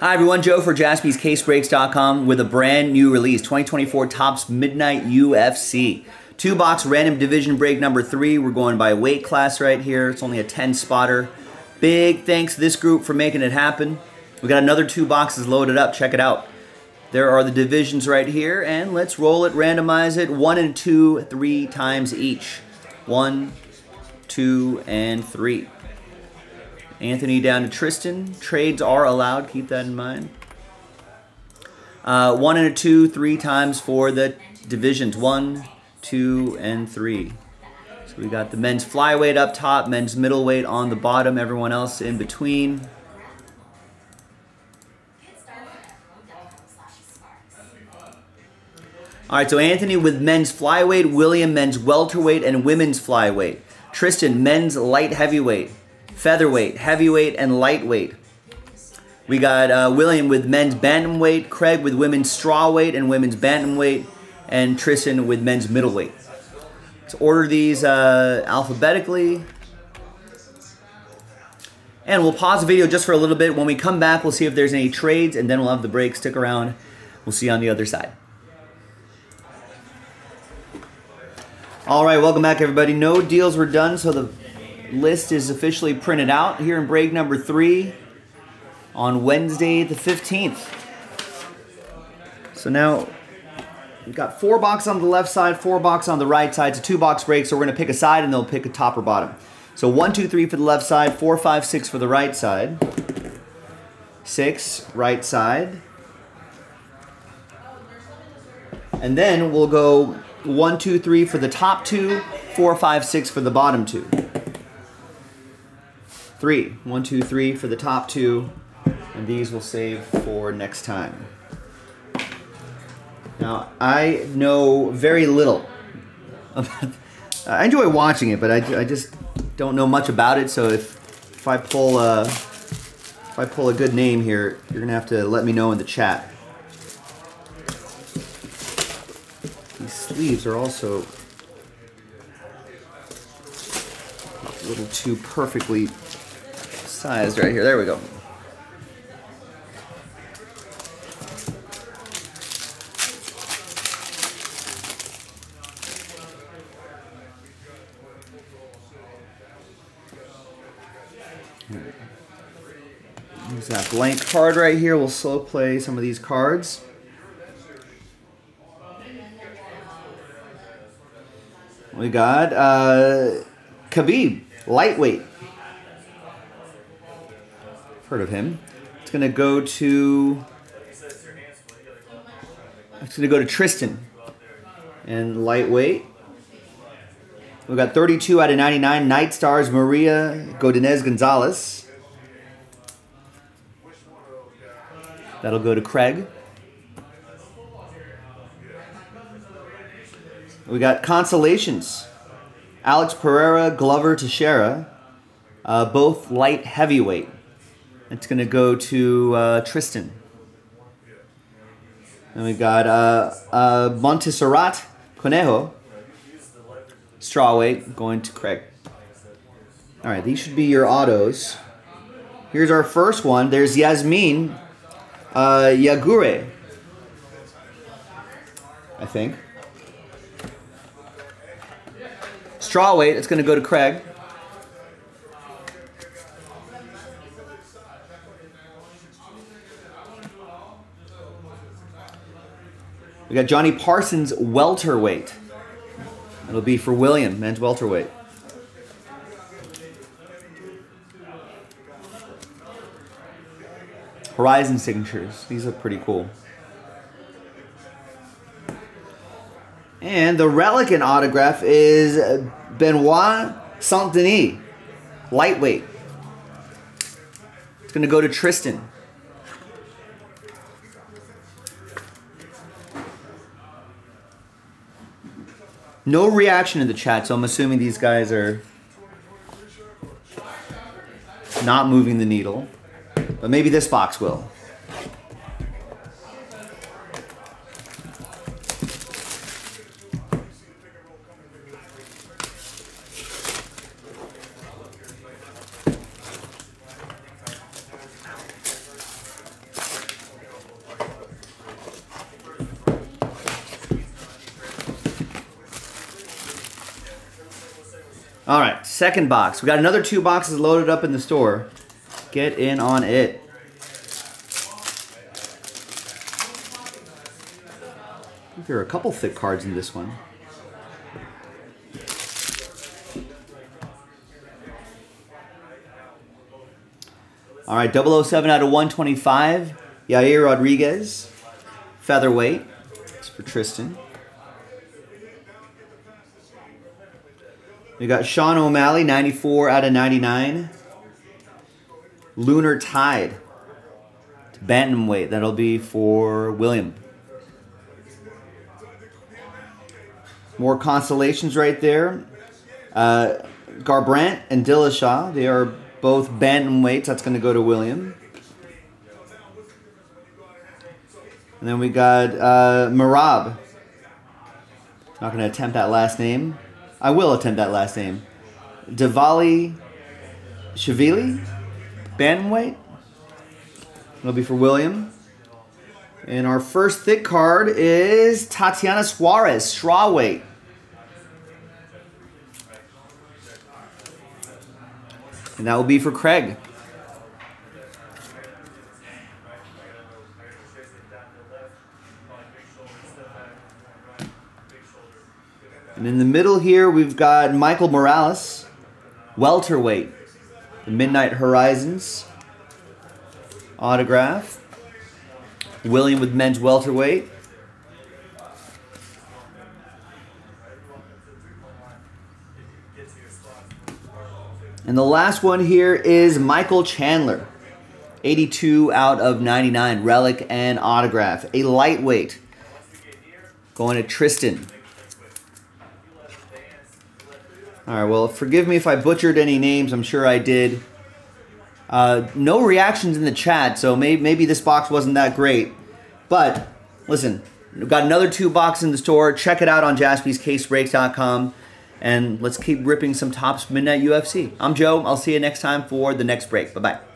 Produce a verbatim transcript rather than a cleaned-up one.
Hi everyone, Joe for Jaspys Case Breaks dot com with a brand new release, twenty twenty-four Topps Midnight U F C. Two box random division break number three. We're going by weight class right here. It's only a ten spotter. Big thanks to this group for making it happen. We got another two boxes loaded up. Check it out. There are the divisions right here, and let's roll it, randomize it. One and two, three times each. One, two, and three. Anthony down to Tristan. Trades are allowed. Keep that in mind. Uh, one and a two, three times for the divisions. One, two, and three. So we got the men's flyweight up top, men's middleweight on the bottom, everyone else in between. All right, so Anthony with men's flyweight, William men's welterweight, and women's flyweight. Tristan, men's light heavyweight. Featherweight, heavyweight, and lightweight. We got uh, William with men's bantamweight, Craig with women's strawweight and women's bantamweight, and Tristan with men's middleweight. Let's order these uh, alphabetically. And we'll pause the video just for a little bit. When we come back, we'll see if there's any trades, and then we'll have the break. Stick around. We'll see you on the other side. All right, welcome back, everybody. No deals were done, so the list is officially printed out here in break number three on Wednesday the fifteenth. So now we've got four boxes on the left side, four boxes on the right side. It's a two box break, so we're going to pick a side and they'll pick a top or bottom. So one, two, three for the left side, four, five, six for the right side, six right side, and then we'll go one, two, three for the top two, four, five, six for the bottom two. Three. One, two, three for the top two, and these we'll save for next time. Now, I know very little about, I enjoy watching it, but I, I just don't know much about it, so if, if, I pull a, if I pull a good name here, you're going to have to let me know in the chat. These sleeves are also a little too perfectly sized right here. There we go. There's that blank card right here. We'll slow play some of these cards. We got uh, Khabib, lightweight. Heard of him. It's gonna go to It's gonna go to Tristan. And lightweight. We've got thirty-two out of ninety-nine Night Stars, Maria Godinez Gonzalez. That'll go to Craig. We got Consolations. Alex Pereira, Glover Teixeira, uh, both light heavyweight. It's going to go to uh, Tristan. And we got uh, uh, Monteserrat Conejo, strawweight, going to Craig. All right, these should be your autos. Here's our first one. There's Jasmine uh, Yagure, I think. Strawweight, it's going to go to Craig. We got Johnny Parsons, welterweight. It'll be for William, men's welterweight. Horizon signatures. These are pretty cool. And the relic and autograph is Benoit Saint Denis, lightweight. It's going to go to Tristan. No reaction in the chat, so I'm assuming these guys are not moving the needle. But maybe this box will. All right, second box. We got another two boxes loaded up in the store. Get in on it. I think there are a couple thick cards in this one. All right, double oh seven out of one twenty-five. Yair Rodriguez, featherweight. That's for Tristan. We got Sean O'Malley, ninety-four out of ninety-nine. Lunar Tide, bantamweight. That'll be for William. More constellations right there. Uh, Garbrandt and Dillashaw. They are both bantamweights. That's going to go to William. And then we got uh, Marab. Not going to attempt that last name. I will attempt that last name. Diwali Shavili, bantamweight. It'll be for William. And our first thick card is Tatiana Suarez, strawweight. And that will be for Craig. And in the middle here, we've got Michael Morales, welterweight, the Midnight Horizons autograph. William with men's welterweight. And the last one here is Michael Chandler, eighty-two out of ninety-nine, relic and autograph. A lightweight, going to Tristan. All right, well, forgive me if I butchered any names. I'm sure I did. Uh, no reactions in the chat, so maybe, maybe this box wasn't that great. But, listen, we've got another two boxes in the store. Check it out on Jaspys Case Breaks dot com. And let's keep ripping some Topps Midnight U F C. I'm Joe. I'll see you next time for the next break. Bye-bye.